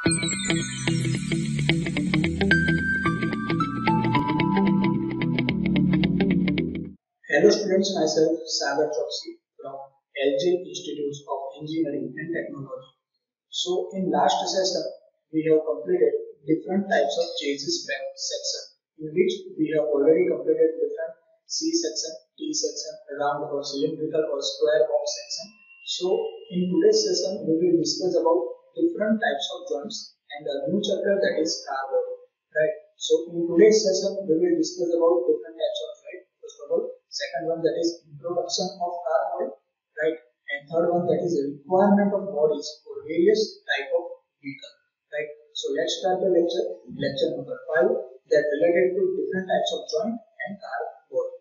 Hello students, myself Sagar Choksi from LJ Institute of Engineering and Technology. So in last session, we have completed different types of chassis spec section, in which we have already completed different C section, T section, round or cylindrical or square box section. So in today's session, we will discuss about different types of joints and a new chapter, that is car body, right? So in today's session, we will discuss about different types of joint. First of all, second one, that is introduction of car body, right? And third one, that is the requirement of bodies for various type of vehicle, right? So let's start the lecture number 5, that related to different types of joint and car body.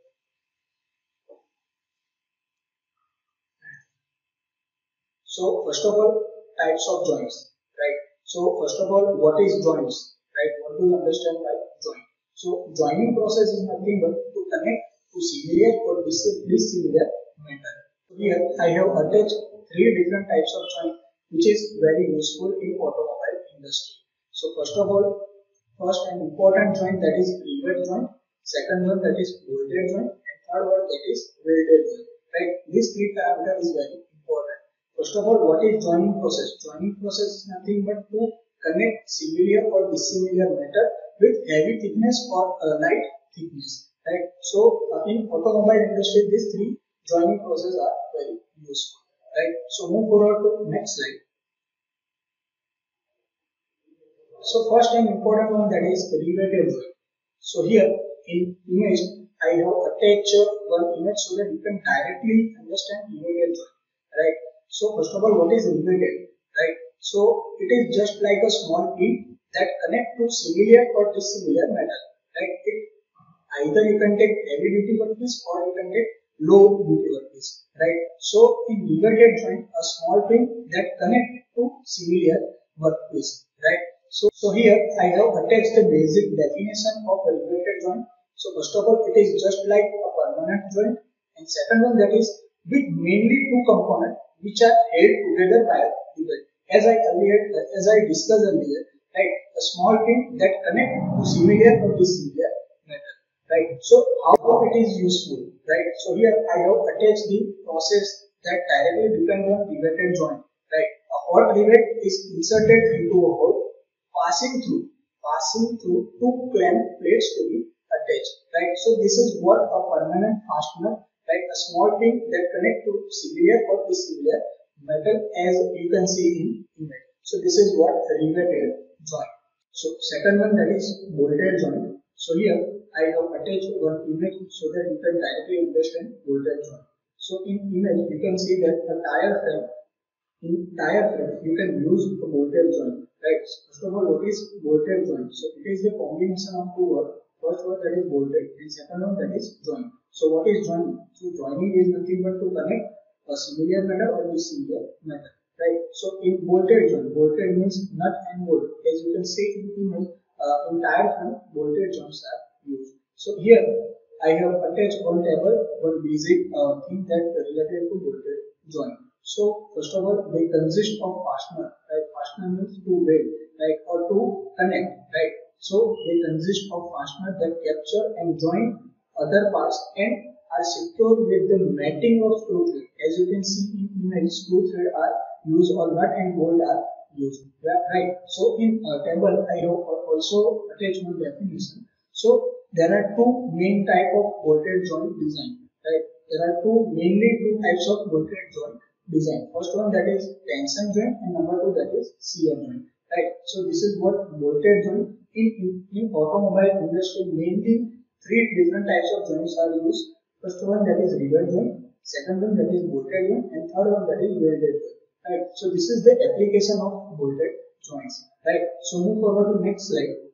So first of all, types of joints, right? So first of all, what is joints, right? What do you understand by joint? So joining process is nothing but to connect to similar or dissimilar matter. Here I have attached 3 different types of joint, which is very useful in automobile industry. So first of all, first and important joint, that is rivet joint. Second one, that is bolted joint, and third one, that is welded joint. Right? These 3 parameters is very important. First of all, what is joining process? Joining process is nothing but to connect similar or dissimilar matter with heavy thickness or light thickness. Right? So in automobile industry, these 3 joining processes are very useful. Right? So move forward to the next slide. So first and important one, that is riveted joint. So here in image, I have attached one image so that you can directly understand riveted joint. Right? So first of all, what is riveted? Right? So it is just like a small pin that connect to similar or dissimilar matter. Right? It either you can take heavy duty workpiece or you can take low duty workpiece, right? So in riveted joint, a small pin that connect to similar workpiece, right? So here I have attached the basic definition of a riveted joint. So first of all, it is just like a permanent joint, and second one, that is with mainly 2 components which are held together by a rivet. As I discussed earlier, right? A small pin that connect to similar or dissimilar. Right. So how it is useful, right? So here I have attached the process that directly depends on riveted joint, right? A hot rivet is inserted into a hole, passing through 2 clamp plates to be attached, right? So this is what a permanent fastener, right? A small pin that connect to similar or dissimilar metal, as you can see in image. So this is what riveted joint. So second one, that is bolted joint. So here I have attached one image so that you can directly understand bolted joint. So in image you can see that a tire frame you can use a bolted joint. Right. First of all, what is bolted joint? So it is the combination of 2 words. First word, that is bolted, and second one, that is joint. So what is joining? So joining is nothing but to connect a similar matter or dissimilar matter. Right. So in bolted joint, bolted means nut and bolt. As you can see in image, entire frame bolted joints are used. So here I have attached on table one basic thing that related to bolted joint. So first of all, they consist of fastener, right? Fastener means to weld, right, or to connect, right? So they consist of fastener that capture and join other parts and are secured with the matting of screw thread. As you can see in image, screw thread are used or nut and bolt are used, right? So in table I have also attached one definition. So there are 2 main type of bolted joint design, right? There are mainly two types of bolted joint design. First one, that is tension joint, and number 2, that is shear joint, right? So this is what bolted joint in automobile industry. Mainly 3 different types of joints are used. First one, that is rivet joint, second one, that is bolted joint, and third one, that is welded joint, right? So this is the application of bolted joints, right? So move forward to next slide.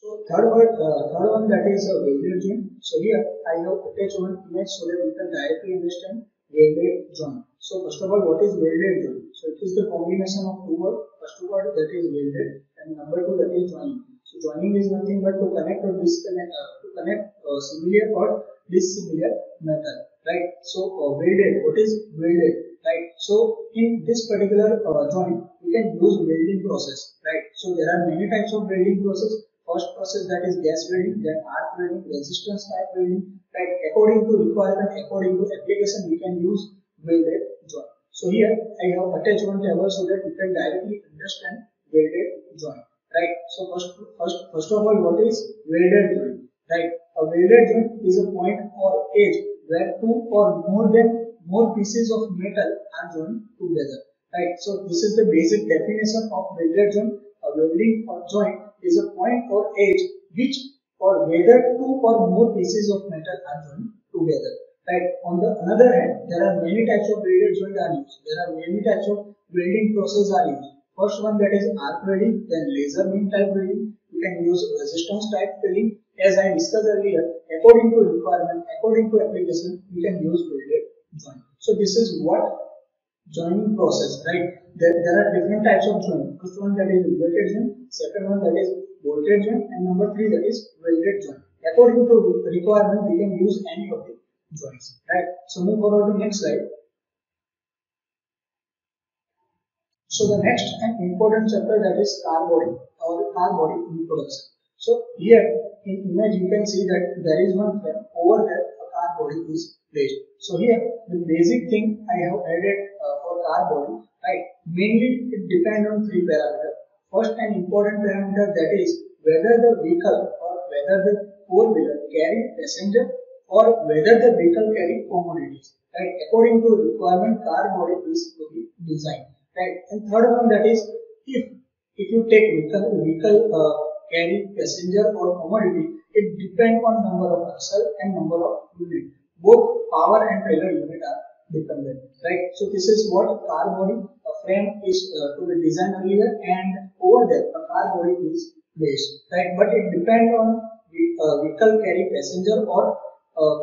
So third one, that is a welded joint. So here I have attached one image so that you can directly understand welded joint. So first of all, what is welded joint? So it is the combination of 2 words. First word, that is welded, and number 2, that is joining. So joining is nothing but to connect or disconnect, to connect similar or dissimilar metal, right? So welded, what is welded, right? So in this particular joint, you can use welding process, right? So there are many types of welding process. First process, that is gas welding, then arc welding, resistance type welding, right? According to requirement, according to application, we can use welded joint. So here I have attached one table so that you can directly understand welded joint, right? So first of all, what is welded joint, right? A welded joint is a point or edge where two or more pieces of metal are joined together, right? So this is the basic definition of welded joint. A welding joint is a point or edge which or whether two or more pieces of metal are joined together, right? On the other hand, there are many types of welded joint are used. There are many types of welding process are used. First one, that is arc welding, then laser beam type welding. You can use resistance type welding. As I discussed earlier, according to requirement, according to application, you can use welded joint. So this is what joining process, right? There are different types of joint. First one, that is riveted joint. Second one, that is bolted joint, and number three, that is welded joint. According to requirement, we can use any of the joints, right? So move forward to next slide. So the next and important chapter, that is car body or car body in production. So here in image you can see that there is one frame over there a car body is placed. So here the basic thing I have added for car body, right? Mainly it depends on three parameters. First and important parameter, that is whether the vehicle or whether the four-wheeler carry passenger or whether the vehicle carry commodities, right? According to requirement, car body is to be designed, right? And third one, that is if you take vehicle carry passenger or commodity, it depends on number of axle and number of unit. Both power and trailer unit are dependent, right? So this is what car body, a frame is to be designed earlier, and over there a car body is placed, right? But it depends on vehicle carry passenger or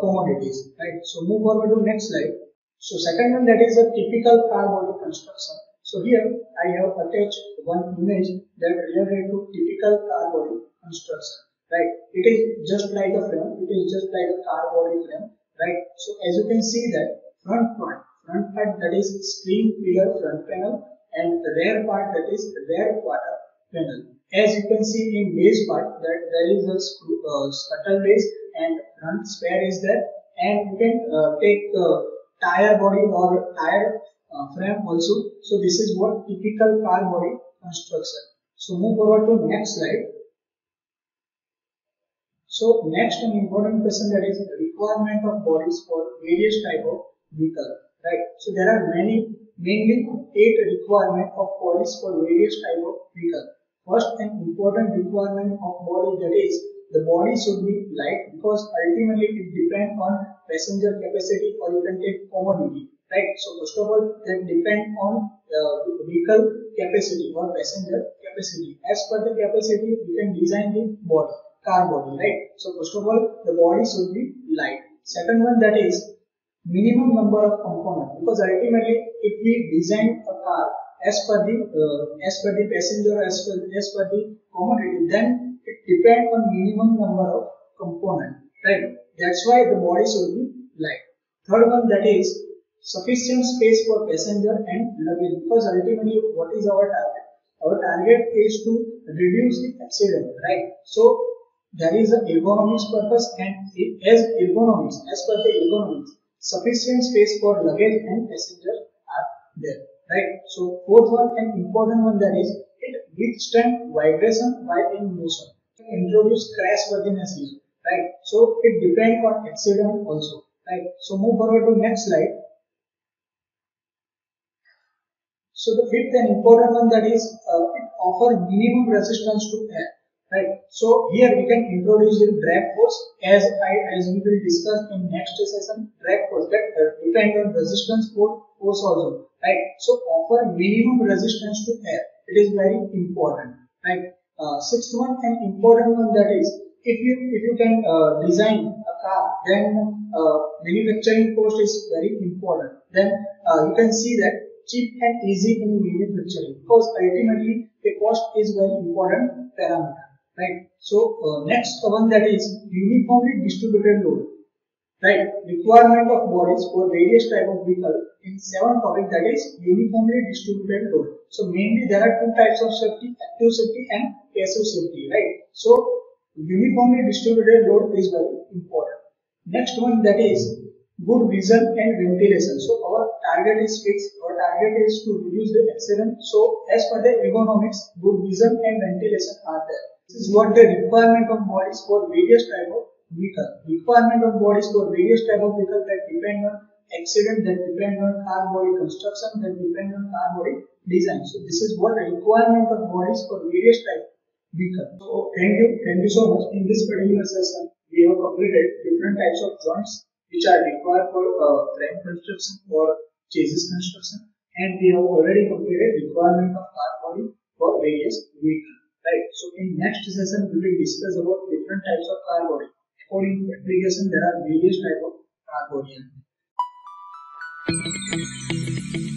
commodities, right? So move forward to next slide. So second one, that is a typical car body construction. So here I have attached one image that related to typical car body construction, right? It is just like a frame, it is just like a car body frame, right? So as you can see that front part that is screen pillar front panel, and rear part, that is rear quarter panel. As you can see in base part, that there is a scuttle base and front spare is there, and you can take tire body or tire frame also. So this is what typical car body construction. So move forward to next slide. So next an important question, that is requirement of bodies for various type of vehicle, right? So there are mainly 8 requirement of bodies for various type of vehicle. First an important requirement of body, that is the body should be light, because ultimately it depends on passenger capacity or you can take commodity, right? So first of all, that depend on vehicle capacity or passenger capacity. As per the capacity, we can design the body, car body, right? So first of all, the body should be light. Second one, that is minimum number of components, because ultimately if we design a car as per the passenger, as per the commodity, then it depends on minimum number of components, right? That's why the body should be light. Third one, that is sufficient space for passenger and luggage, because ultimately what is our target? Our target is to reduce the accident, right? So there is an ergonomics purpose, and as per the ergonomics, sufficient space for luggage and passenger are there, right? So fourth one and important one, that is it withstand vibration while in motion, introduce crash worthiness here, right? So it depends on accident also, right? So move forward to next slide. So the fifth and important one, that is it offer minimum resistance to air, right? So here we can introduce the drag force, as we will discuss in next session. Drag force that depends on resistance force also, right? So offer minimum resistance to air, it is very important, right? Sixth one and important one, that is if you can design a car, then manufacturing cost is very important. Then you can see that cheap and easy in manufacturing, because ultimately the cost is very important parameter, right? So next one, that is uniformly distributed load, Right, requirement of bodies for various type of vehicle in 7 topic that is uniformly distributed load. So mainly there are two types of safety, active safety and passive safety, right? So uniformly distributed load is very important. Next one, that is good vision and ventilation. So our target is fixed, our target is to reduce the accident. So as per the ergonomics, good vision and ventilation are there. This is what the requirement of bodies for various type of vehicle. Requirement of bodies for various type of vehicle that depend on accident, that depend on car body construction, that depend on car body design. So this is what requirement of bodies for various type of vehicle. So thank you so much. In this particular session, we have completed different types of joints which are required for frame construction or chassis construction, and we have already completed requirement of car body for various vehicle. Right. So in next session, we will discuss about different types of car body. According to application, there are various types of car body.